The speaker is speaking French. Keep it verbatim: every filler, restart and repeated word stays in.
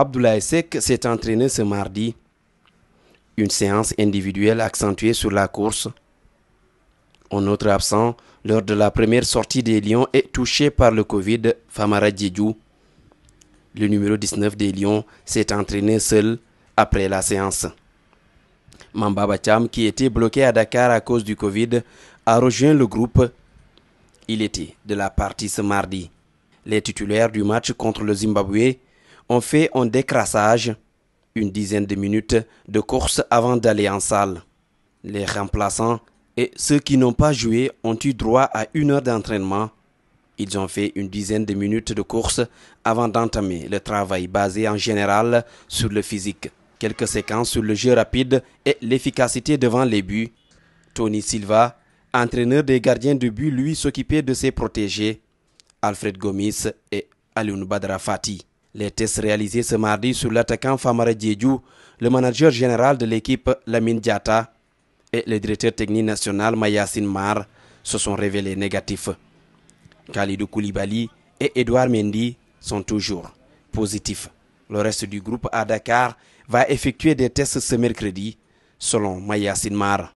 Abdoulaye Seck s'est entraîné ce mardi. Une séance individuelle accentuée sur la course. Un autre absent lors de la première sortie des Lions est touché par le Covid, Famara Diédhiou. Le numéro dix-neuf des Lions s'est entraîné seul après la séance. Mamba Batiam, qui était bloqué à Dakar à cause du Covid, a rejoint le groupe. Il était de la partie ce mardi. Les titulaires du match contre le Zimbabwe ont fait un décrassage, une dizaine de minutes de course avant d'aller en salle. Les remplaçants et ceux qui n'ont pas joué ont eu droit à une heure d'entraînement. Ils ont fait une dizaine de minutes de course avant d'entamer le travail basé en général sur le physique. Quelques séquences sur le jeu rapide et l'efficacité devant les buts. Tony Silva, entraîneur des gardiens de but, lui s'occupait de ses protégés, Alfred Gomis et Alioune Badrafati. Les tests réalisés ce mardi sur l'attaquant Famara Diédhiou, le manager général de l'équipe Lamine Diata et le directeur technique national Mayacine Mar se sont révélés négatifs. Khalidou Koulibaly et Edouard Mendy sont toujours positifs. Le reste du groupe à Dakar va effectuer des tests ce mercredi, selon Mayacine Mar.